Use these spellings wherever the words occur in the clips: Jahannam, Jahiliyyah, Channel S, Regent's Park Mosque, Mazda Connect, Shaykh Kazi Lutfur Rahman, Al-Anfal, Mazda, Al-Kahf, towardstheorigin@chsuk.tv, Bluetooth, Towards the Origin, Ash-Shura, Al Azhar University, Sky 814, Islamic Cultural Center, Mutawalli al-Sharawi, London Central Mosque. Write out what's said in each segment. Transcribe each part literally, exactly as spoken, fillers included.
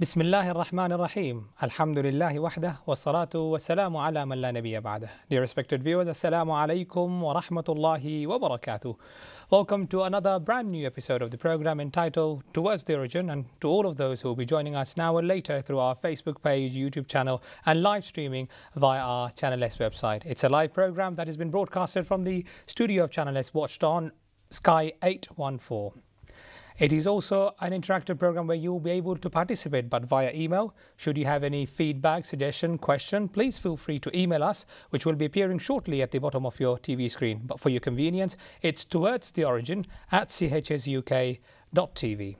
Bismillahir Rahmanir Rahim. Alhamdulillahi wahdah wa salatu wa salamu ala man la nabiyya ba'dah. Dear respected viewers, assalamu alaikum wa rahmatullahi wa barakatuh. Welcome to another brand new episode of the program entitled Towards the Origin, and to all of those who will be joining us now and later through our Facebook page, YouTube channel and live streaming via our Channel S website. It's a live program that has been broadcasted from the studio of Channel S, watched on Sky eight one four. It is also an interactive program where you will be able to participate, but via email. Should you have any feedback, suggestion, question, please feel free to email us, which will be appearing shortly at the bottom of your T V screen. But for your convenience, it's towards the origin at c h s u k dot t v.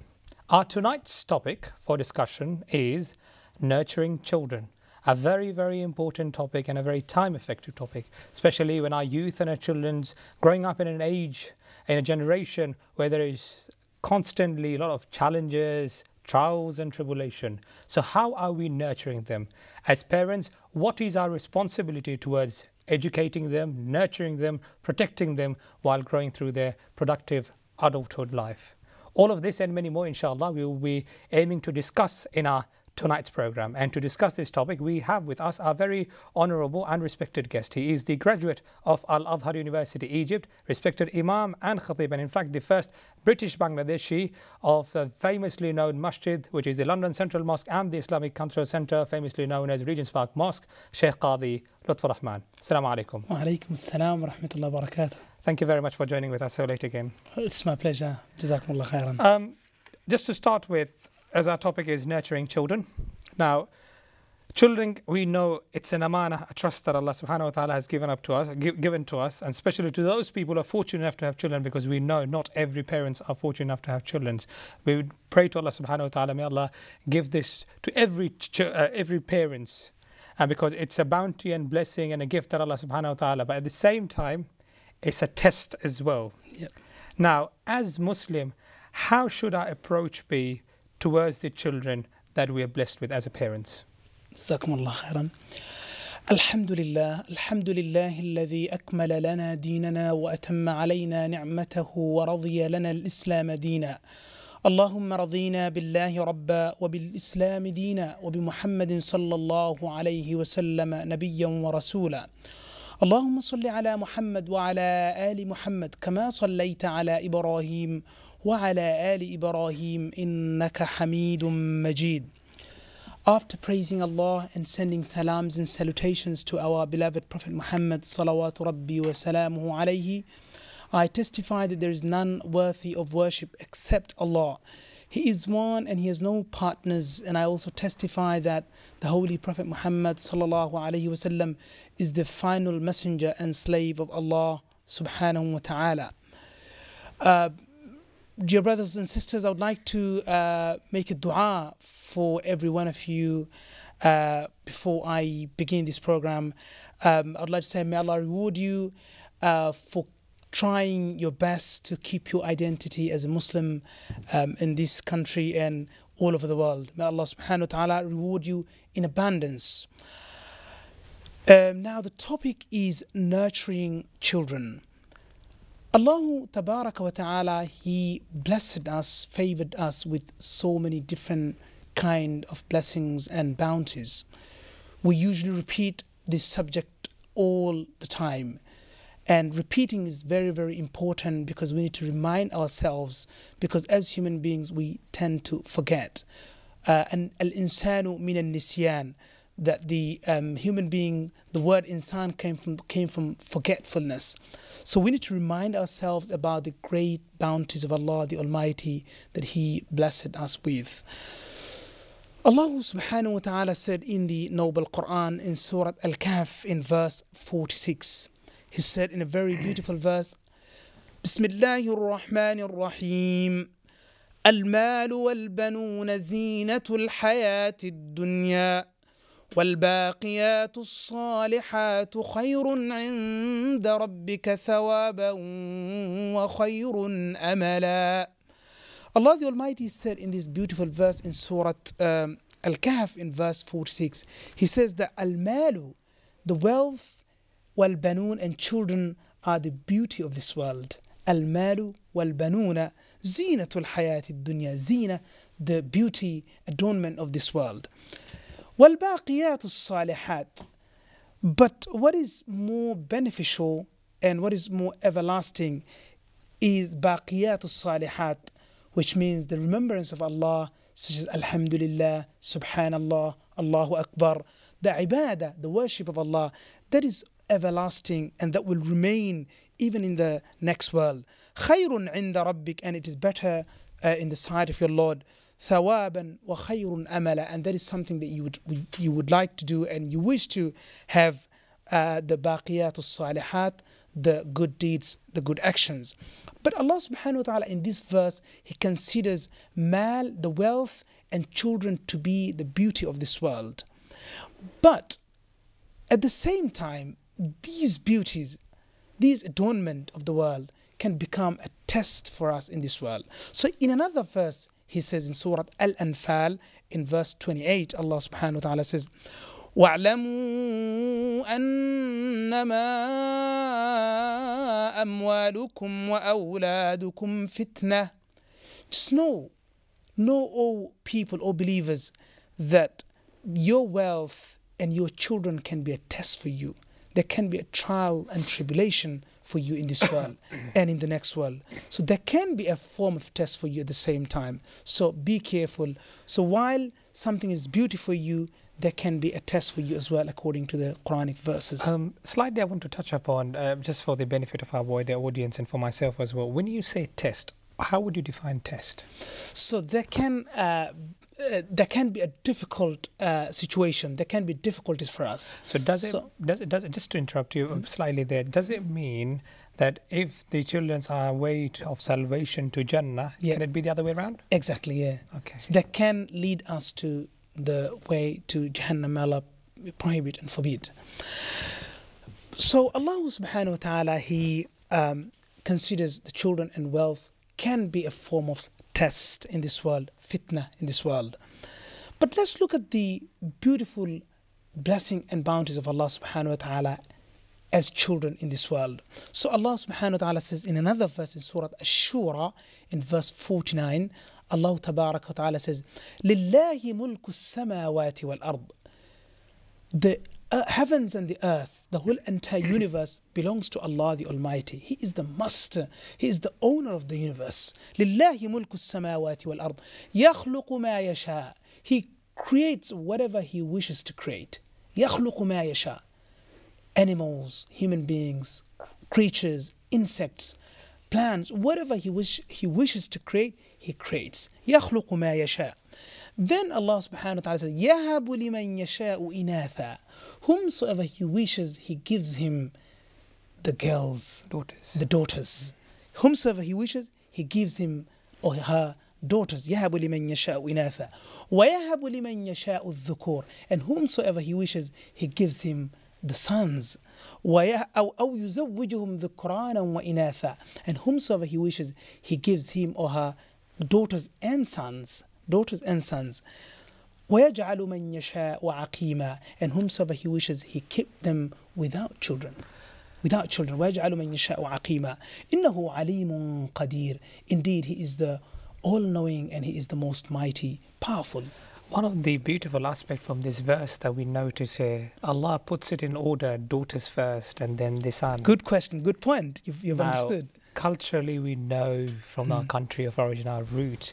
Our tonight's topic for discussion is nurturing children. A very, very important topic and a very time-effective topic, especially when our youth and our children's growing up in an age, in a generation where there is constantly a lot of challenges, trials and tribulation. So how are we nurturing them? As parents, what is our responsibility towards educating them, nurturing them, protecting them while growing through their productive adulthood life? All of this and many more, inshallah, we will be aiming to discuss in our tonight's program. And to discuss this topic, we have with us our very honorable and respected guest. He is the graduate of Al Azhar University, Egypt, respected Imam and Khatib, and in fact the first British Bangladeshi of the famously known masjid, which is the London Central Mosque, and the Islamic Cultural Center, famously known as Regent's Park Mosque, Shaykh Kazi Lutfur Rahman. Assalamu alaikum. Wa alaikum assalam wa rahmatullahi wa barakatuh. Thank you very much for joining with us so late again. It's my pleasure. Jazakumullah khairan. Um, just to start with, as our topic is nurturing children. Now, children, we know it's an amana, a trust that Allah subhanahu wa ta'ala has given up to us, give, given to us, and especially to those people who are fortunate enough to have children, because we know not every parents are fortunate enough to have children. We would pray to Allah subhanahu wa ta'ala, may Allah give this to every, ch uh, every parents, and because it's a bounty and blessing and a gift that Allah subhanahu wa ta'ala, but at the same time, it's a test as well. Yep. Now, as Muslim, how should our approach be towards the children that we are blessed with as a parents? Jazakumullah khairan. Alhamdulillah, alhamdulillah alladhi akmala lana dinana wa atamma alayna ni'matahu wa radhiya lana al-islam deena. اللهم رضينا بالله ربا وبالإسلام دينا وبمحمد صلى الله عليه وسلم نبيا ورسولا. اللهم صل على محمد وعلى آل محمد كما صليت على إبراهيم وعلى آل إبراهيم إنك حميد مجيد. After praising Allah and sending salams and salutations to our beloved Prophet Muhammad salawatu rabbi wa salamuhu alayhi, I testify that there is none worthy of worship except Allah. He is one and he has no partners, and I also testify that the Holy Prophet Muhammad sallallahu alayhi wasallam is the final messenger and slave of Allah subhanahu wa ta'ala. Uh, Dear brothers and sisters, I would like to uh, make a dua for every one of you uh, before I begin this program. Um, I would like to say, may Allah reward you uh, for trying your best to keep your identity as a Muslim um, in this country and all over the world. May Allah subhanahu wa ta'ala reward you in abundance. Um, now the topic is nurturing children. Allah tabaraka wa ta'ala, he blessed us, favored us with so many different kind of blessings and bounties. We usually repeat this subject all the time, and repeating is very, very important, because we need to remind ourselves, because as human beings we tend to forget. Uh, and al-insanu min al-nisyan, that the um, human being, the word insan came from, came from forgetfulness. So we need to remind ourselves about the great bounties of Allah, the Almighty, that He blessed us with. Allah subhanahu wa ta'ala said in the Noble Quran, in Surah Al-Kahf, in verse forty-six, He said in a very beautiful verse, Bismillahir Rahmanir Rahim, Al-Mal wal-Banun zinatul hayatid dunya, والباقيات الصالحات خير عند ربك ثوابا وخير أملا. Allah the Almighty said in this beautiful verse in Surah um, Al-Kahf in verse forty-six, He says that Al-Malu, the wealth, wal-Banun, and children are the beauty of this world. Al-Malu wal-Banuna zinatul hayati dunya. Zina, the beauty adornment of this world. وَالْبَاقِيَاتُ الصَّالِحَاتِ. But what is more beneficial and what is more everlasting is بَاقِيَاتُ الصَّالِحَاتِ, which means the remembrance of Allah, such as Alhamdulillah, Subhanallah, Allahu Akbar, the ibadah, the worship of Allah, that is everlasting and that will remain even in the next world. خَيْرٌ عِنْدَ رَبِّكَ, and it is better uh, in the sight of your Lord. ثَوَابًا وَخَيْرٌ أَمَلًا, and that is something that you would, you would like to do and you wish to have, uh, the baqiyat al-salihat, the good deeds, the good actions. But Allah subhanahu wa ta'ala in this verse, He considers mal, the wealth, and children to be the beauty of this world. But at the same time, these beauties, these adornment of the world can become a test for us in this world. So in another verse, He says in Surah Al-Anfal, in verse twenty-eight, Allah subhanahu wa ta'ala says, وَاعْلَمُوا أَنَّمَا أَمْوَالُكُمْ وَأَوْلَادُكُمْ فِتْنَةٌ. Just know, know, O people, O believers, that your wealth and your children can be a test for you. There can be a trial and tribulation for you in this world and in the next world. So there can be a form of test for you at the same time. So be careful. So while something is beautiful for you, there can be a test for you as well, according to the Quranic verses. Um, slightly I want to touch upon, uh, just for the benefit of our wider audience and for myself as well. When you say test, how would you define test? So there can, uh, uh, there can be a difficult uh, situation. There can be difficulties for us. So does it, so, does it, does it, just to interrupt you mm-hmm. slightly there, does it mean that if the children are a way of salvation to Jannah, yeah. can it be the other way around? Exactly, yeah. Okay. So that can lead us to the way to Jahannam. Allah prohibit and forbid. So Allah subhanahu wa ta'ala, He um, considers the children and wealth can be a form of test in this world, fitna in this world. But let's look at the beautiful blessing and bounties of Allah subhanahu wa ta'ala as children in this world. So Allah subhanahu wa ta'ala says in another verse in Surah Ash-Shura, in verse forty-nine, Allah tabaraka wa ta'ala says, لِلَّهِ مُلْكُ السَّمَاوَاتِ وَالْأَرْضِ. The uh, heavens and the earth, the whole entire universe belongs to Allah the Almighty. He is the master. He is the owner of the universe. لِلَّهِ مُلْكُ السَّمَاوَاتِ وَالْأَرْضِ يَخْلُقُ مَا يَشَاءُ. He creates whatever He wishes to create. يَخْلُقُ مَا يَشَاءُ. Animals, human beings, creatures, insects, plants, whatever he, wish, he wishes to create, He creates. يَخْلُقُ مَا يَشَاءُ. Then Allah subhanahu wa ta'ala says, يَهَبُ لِمَنْ يَشَاءُ إِنَاثًا. Whomsoever He wishes, He gives him the girls, daughters. the daughters. Mm-hmm. Whomsoever He wishes, He gives him or her daughters. يَهَبُ لِمَنْ يَشَاءُ إِنَاثًا وَيَهَبُ لِمَنْ يَشَاءُ الذُّكُورَ. And whomsoever He wishes, He gives him the sons. أو أو يزوجهم ذكرانا وإناثا. And whomsoever He wishes, He gives him or her daughters and sons, daughters and sons. وَيَجْعَلُ مَنْ يَشَاءُ عَقِيمًا. And whomsoever He wishes, He kept them without children, without children. وَيَجْعَلُ مَنْ يَشَاءُ عَقِيمًا. إِنَّهُ عَلِيمٌ قَدِيرٌ. Indeed, He is the all-knowing and He is the most mighty, powerful. One of the beautiful aspects from this verse that we notice here, Allah puts it in order, daughters first and then the son. Good question, good point. You've, you've now, understood. Culturally, we know from mm. our country of origin, our roots,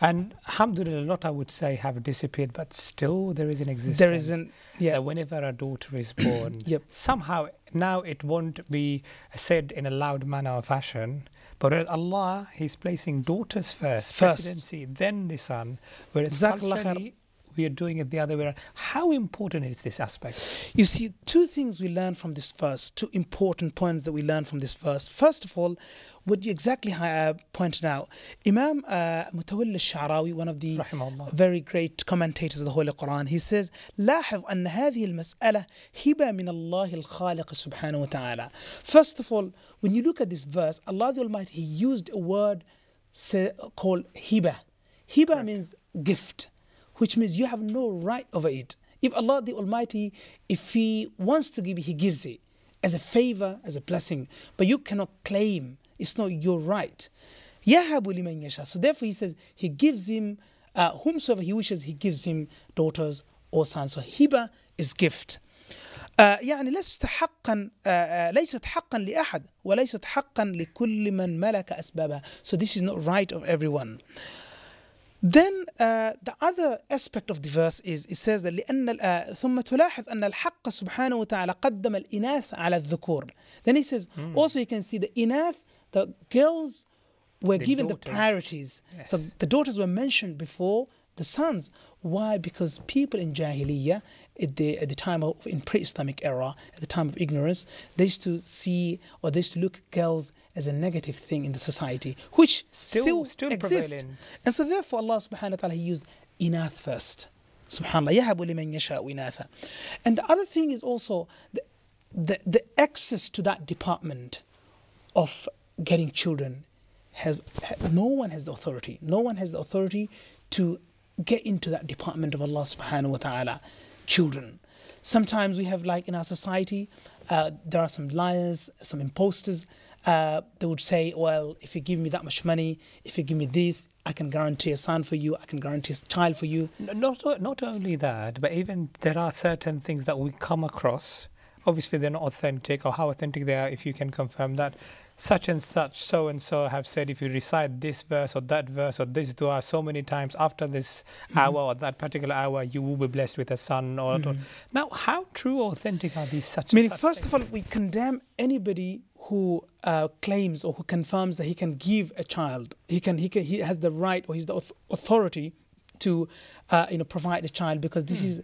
and alhamdulillah, a lot I would say have disappeared, but still there is an existence. There isn't, yeah. That whenever a daughter is born, yep. somehow now it won't be said in a loud manner or fashion. But Allah, He's placing daughters first, first. presidency, then the son. Whereas culturally, we are doing it the other way around. How important is this aspect? You see, two things we learn from this verse, two important points that we learn from this verse. First of all, what you exactly uh, pointed out, Imam uh, Mutawalli al-Sharawi, one of the very great commentators of the Holy Quran, he says, لاحظ أن هذه المسألة هبة من الله الخالق سبحانه وتعالى. First of all, when you look at this verse, Allah the Almighty, He used a word say, called hiba. Hiba right. means gift, which means you have no right over it. If Allah the Almighty, if He wants to give it, He gives it as a favor, as a blessing. But you cannot claim, it's not your right. يَهَبُ لِمَنْ يَشَاءُ. So therefore He says, He gives him Uh, whomsoever he wishes, he gives him daughters or sons. So hiba is gift. يعني ليست حقا ليست حقا لأحد وليست حقا لكل من ملك أسبابها. So this is not right of everyone. Then uh, the other aspect of the verse is it says that لأن uh, ثم تلاحظ أن الحق سبحانه وتعالى قدم الإناث على الذكور. Then he says mm. also you can see the inath, the girls were the given daughters. the priorities. Yes. So the daughters were mentioned before the sons. Why? Because people in Jahiliyyah, at the, at the time of, in pre-Islamic era, at the time of ignorance, they used to see or they used to look at girls as a negative thing in the society, which still, still, still exists. Prevalent. And so therefore Allah subhanahu wa ta'ala, he used inath first. Subhanallah, yahabu liman yasha'u inatha. And the other thing is also the, the, the access to that department of getting children. Has, has, no one has the authority. No one has the authority to get into that department of Allah subhanahu wa ta'ala, children. Sometimes we have, like in our society, uh, there are some liars, some imposters. Uh, they would say, well, if you give me that much money, if you give me this, I can guarantee a son for you, I can guarantee a child for you. Not, not only that, but even there are certain things that we come across. Obviously, they're not authentic, or how authentic they are, if you can confirm that. Such and such, so and so have said, if you recite this verse or that verse or this dua so many times after this mm-hmm. hour or that particular hour, you will be blessed with a son. Or mm-hmm. now, how true or authentic are these such? Meaning, such first things? of all, we condemn anybody who uh, claims or who confirms that he can give a child, he can, he can, he has the right or he's the authority to, uh, you know, provide a child, because this mm. is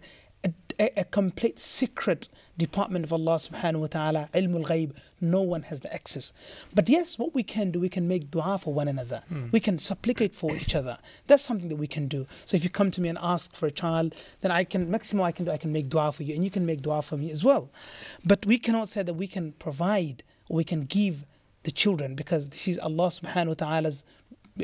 a, a complete secret department of Allah subhanahu wa ta'ala, ilmul ghaib. No one has the access. But yes, what we can do, we can make dua for one another. Mm. We can supplicate for each other. That's something that we can do. So if you come to me and ask for a child, then I can, maximum I can do, I can make dua for you, and you can make dua for me as well. But we cannot say that we can provide or we can give the children, because this is Allah subhanahu wa ta'ala's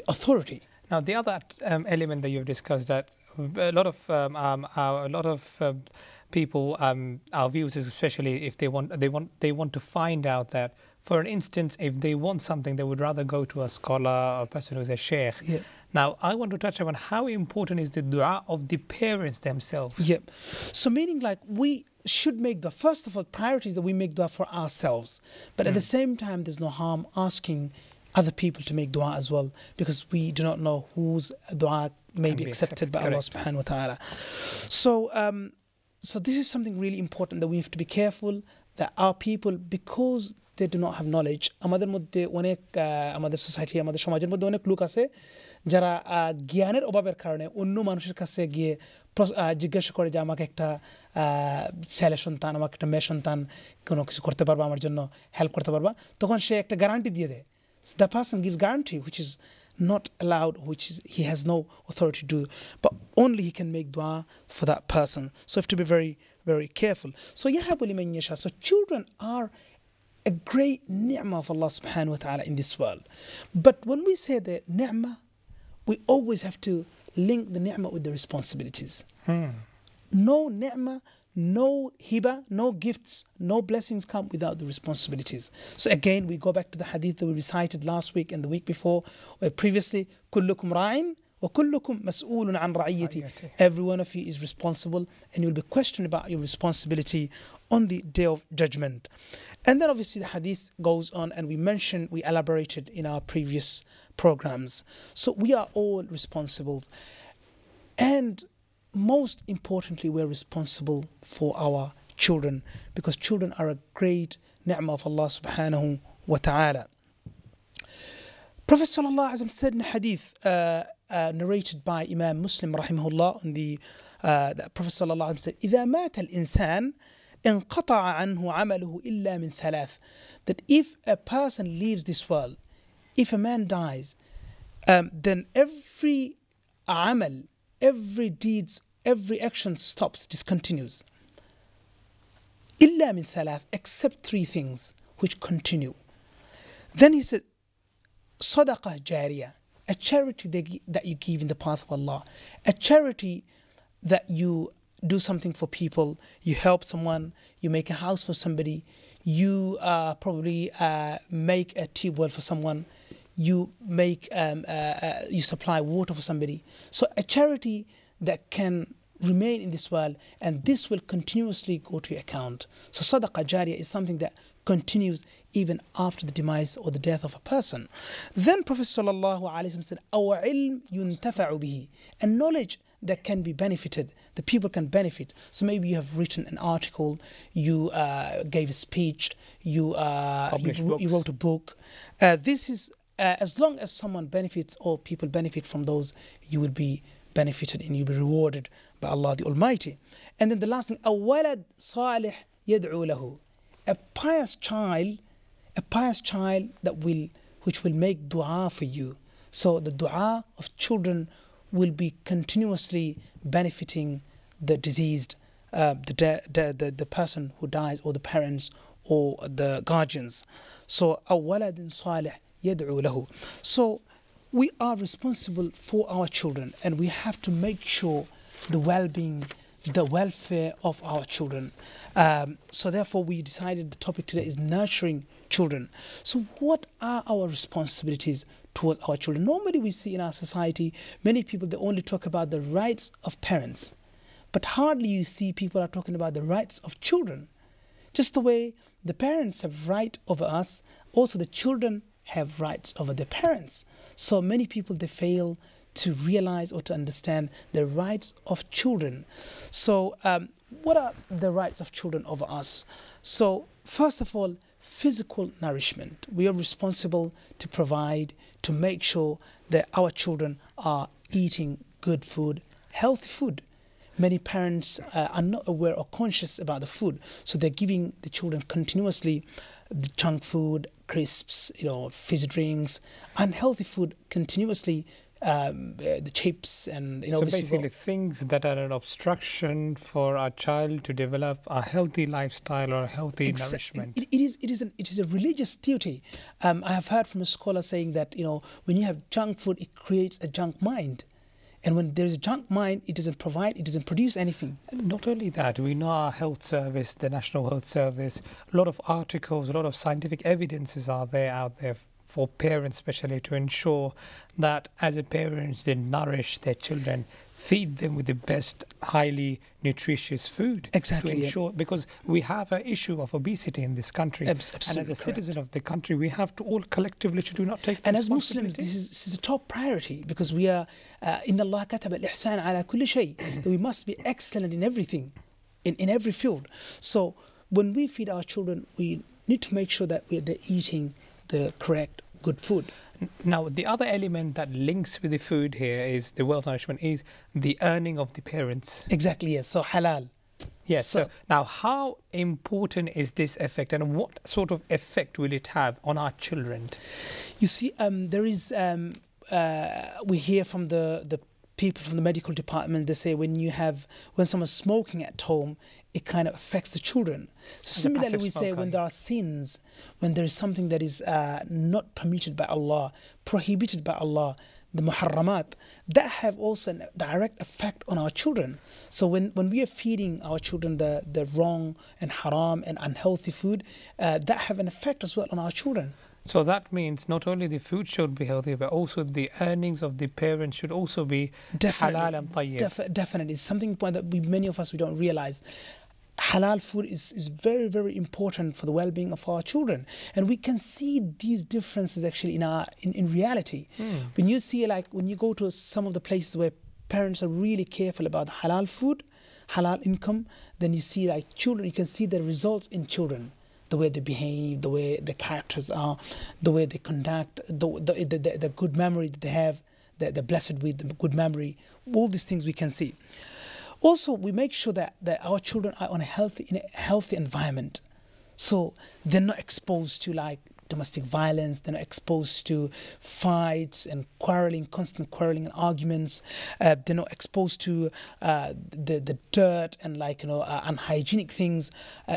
authority. Now the other um, element that you've discussed, that a lot of um, um, our, a lot of um, people, um, our viewers, especially if they want, they want, they want to find out that, for an instance, if they want something, they would rather go to a scholar or a person who's a sheikh. Yeah. Now, I want to touch upon how important is the dua of the parents themselves. Yep. Yeah. So, meaning, like, we should make the first of all priorities that we make dua for ourselves, but mm. at the same time, there's no harm asking other people to make dua as well, because we do not know whose dua may be accepted, accepted by correct. Allah subhanahu wa ta'ala. So, um, so this is something really important that we have to be careful, that our people, because they do not have knowledge, amader modde onek amader society amader সমাজের মধ্যে অনেক লোক আছে যারা জ্ঞানের অভাবের কারণে অন্য মানুষের কাছে গিয়ে জিজ্ঞাসা করে যে আমাকে একটা ছেলে সন্তান আমাকে একটা মেয়ে সন্তান কোনো কিছু করতে পারবা আমার জন্য হেল্প করতে পারবা, তখন সে একটা গ্যারান্টি দিয়ে দেয়. So the person gives guarantee, which is not allowed, which is, he has no authority to do, but only he can make dua for that person. So you have to be very, very careful. So yahabu liman yasha. So children are a great ni'mah of Allah subhanahu wa ta'ala in this world. But when we say the ni'mah, we always have to link the ni'mah with the responsibilities. Hmm. No ni'mah, no hiba, no gifts, no blessings come without the responsibilities. So again, we go back to the hadith that we recited last week and the week before, where previously, kullukum ra'in wa kullukum mas'oolun an ra'iyati. Every one of you is responsible, and you'll be questioned about your responsibility on the day of judgment. And then obviously the hadith goes on, and we mentioned, we elaborated in our previous programs. So we are all responsible, and most importantly, we're responsible for our children, because children are a great ni'mah of Allah subhanahu wa ta'ala. Prophet sallallahu alaihi wasallam said in a hadith uh, uh, narrated by Imam Muslim rahimahullah, on the, uh, the Prophet sallallahu alaihi wasallam said, إِذَا مَاتَ الْإِنسَانِ انْقَطَعَ عَنْهُ عَمَلُهُ إِلَّا مِنْ ثَلَاثٍ. That if a person leaves this world, if a man dies, um, then every amal, every deeds, every action stops, discontinues. إِلَّا مِنْ ثَلَاثٍ, except three things which continue. Then he said, صَدَقَةٌ جَارِيَةٌ, a charity that you give in the path of Allah, a charity that you do something for people, you help someone, you make a house for somebody, you uh, probably uh, make a tea bowl for someone, you make um, uh, uh, you supply water for somebody. So a charity that can remain in this world, and this will continuously go to your account. So sadaqah jariyah is something that continues even after the demise or the death of a person. Then Prophet sallallahu alaihi wasallam said, "Our ilm yuntafa'u bihi," and knowledge that can be benefited, the people can benefit. So maybe you have written an article, you uh, gave a speech, you, uh, you, you wrote a book. Uh, this is, uh, as long as someone benefits or people benefit from those, you will be benefited and you'll be rewarded by Allah the Almighty. And then the last thing, أَوَّلَدْ صَالِحْ يَدْعُو لَهُ, a pious child, a pious child that will, which will make dua for you. So the dua of children will be continuously benefiting the deceased, uh, the, the, the, the person who dies, or the parents, or the guardians. So, أَوَّلَدٍ صَالِحْ يَدْعُو لَهُ. So, we are responsible for our children, and we have to make sure the well-being, the welfare of our children. Um, so, therefore, we decided the topic today is nurturing children. So, what are our responsibilities towards our children? Normally we see in our society, many people, they only talk about the rights of parents, but hardly you see people are talking about the rights of children. Just the way the parents have right over us, also the children have rights over their parents. So many people, they fail to realize or to understand the rights of children. So um, what are the rights of children over us? So first of all, physical nourishment. We are responsible to provide, to make sure that our children are eating good food, healthy food. Many parents uh, are not aware or conscious about the food, so they're giving the children continuously the junk food, crisps, you know, fizzy drinks, unhealthy food continuously, um, uh, the chips and, you know. So basically things that are an obstruction for our child to develop a healthy lifestyle or healthy it's, nourishment. It, it, is, it, is an, it is a religious duty. Um, I have heard from a scholar saying that, you know, when you have junk food, it creates a junk mind. And when there is a junk mind, it doesn't provide, it doesn't produce anything. And not only that, we know our health service, the National Health Service, a lot of articles, a lot of scientific evidences are there out there for parents especially to ensure that as a parents they nourish their children, feed them with the best highly nutritious food. Exactly. To ensure, yeah. Because we have an issue of obesity in this country. Absolutely. And as a correct. citizen of the country, we have to all collectively should we not take and as Muslims, this is, this is a top priority, because we are uh, إِنَّ اللَّهَ كَتَبَ الْإِحْسَانَ عَلَى كُلِّ شَيْءٍ. We must be excellent in everything, in, in every field. So when we feed our children, we need to make sure that we, they're eating the correct good food. Now, the other element that links with the food here is the wealth nourishment is the earning of the parents. Exactly, yes. So halal. Yes. So, so now, how important is this effect, and what sort of effect will it have on our children? You see, um, there is um, uh, we hear from the the people from the medical department. They say when you have when someone's smoking at home, it kind of affects the children. Similarly, we say when there are sins, when there is something that is uh, not permitted by Allah, prohibited by Allah, the muharramat, that have also a direct effect on our children. So when, when we are feeding our children the, the wrong and haram and unhealthy food, uh, that have an effect as well on our children. So that means not only the food should be healthy, but also the earnings of the parents should also be definitely, halal and tayyib. Def definitely. It's something that we, many of us we don't realize. Halal food is, is very, very important for the well-being of our children. And we can see these differences actually in, our, in, in reality. Mm. When you see, like, when you go to some of the places where parents are really careful about halal food, halal income, then you see, like, children, you can see the results in children. The way they behave, the way the characters are, the way they conduct, the, the, the, the good memory that they have, the, the blessed with the good memory, all these things we can see. Also, we make sure that, that our children are on a healthy, in a healthy environment. So they're not exposed to like domestic violence, they're not exposed to fights and quarreling, constant quarreling and arguments. Uh, they're not exposed to uh, the, the dirt and like, you know, uh, unhygienic things.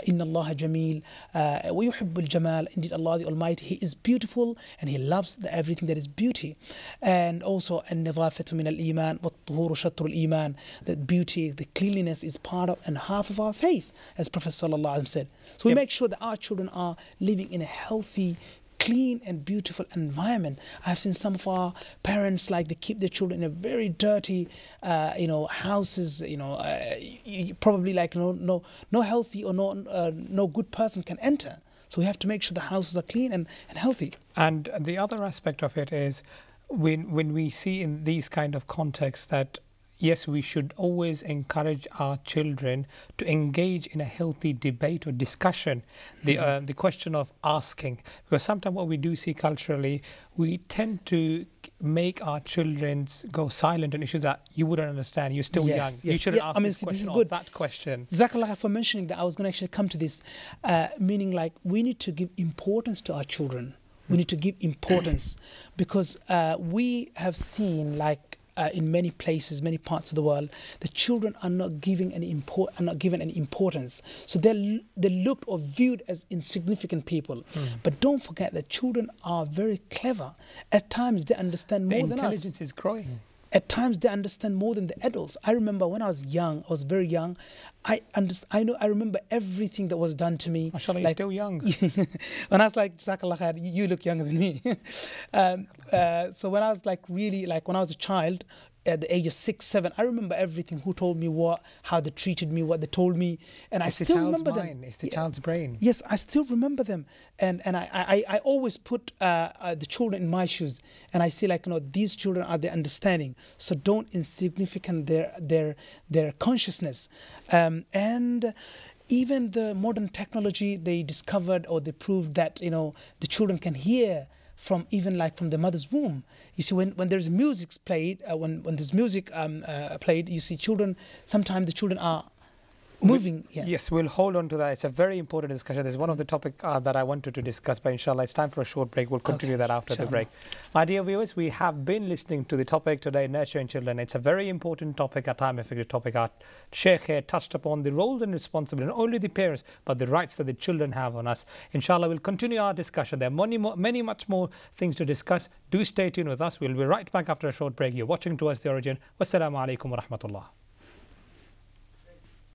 Inna Allaha Jameel, wa yuhibbul Jamal. Indeed, Allah the Almighty, He is beautiful and He loves the, everything that is beauty. And also, an-nadhafatu min al-iman, wat-tuhuru shatru al-iman. That beauty, the cleanliness is part of and half of our faith, as Prophet Sallallahu Alaihi Wasallam said. So we yep. make sure that our children are living in a healthy, clean and beautiful environment. I've seen some of our parents, like, they keep their children in a very dirty, uh, you know, houses, you know, uh, you probably like no, no, no healthy or no, uh, no good person can enter. So we have to make sure the houses are clean and, and healthy. And the other aspect of it is, when, when we see in these kind of contexts that, yes, we should always encourage our children to engage in a healthy debate or discussion. The, uh, the question of asking, because sometimes what we do see culturally, we tend to make our children go silent on issues that you wouldn't understand. You're still yes, young. Yes. You shouldn't yeah, ask I mean, this, this question is good. Or that question. Jazakallah for mentioning that. I was going to actually come to this, uh, meaning like we need to give importance to our children. We need to give importance because uh, we have seen like, Uh, in many places, many parts of the world, the children are not giving any import, are not given any importance. So they're they looked or viewed as insignificant people. Mm. But don't forget that children are very clever. At times they understand more than us. Their intelligence is growing. Mm. At times they understand more than the adults. I remember when I was young, I was very young. I understand. I know. I remember everything that was done to me. Mashallah, like, you're still young. When I was like, Jazakallah khair, you look younger than me. um, uh, so when I was like really like when I was a child, at the age of six, seven, I remember everything. Who told me what? How they treated me? What they told me? And it's I still the child's remember mind. them. It's the child's brain. Yes, I still remember them. And and I I, I always put uh, uh, the children in my shoes, and I say like, you know, these children are the understanding. So don't insignificant their their their consciousness. Um, and even the modern technology, they discovered or they proved that, you know, the children can hear from even like from the mother's womb. You see, when, when there's music played, uh, when, when there's music um, uh, played, you see children, sometimes the children are moving. We, yeah. Yes, we'll hold on to that. It's a very important discussion. There's one of the topics uh, that I wanted to discuss, but inshallah, it's time for a short break. We'll continue okay. that after inshallah. the break. My dear viewers, we have been listening to the topic today, nurturing children. It's a very important topic, a time-effective topic. Our Sheikh here touched upon the role and responsibility, not only the parents, but the rights that the children have on us. Inshallah, we'll continue our discussion. There are many, many much more things to discuss. Do stay tuned with us. We'll be right back after a short break. You're watching Towards the Origin. Wassalamu alaikum wa rahmatullah.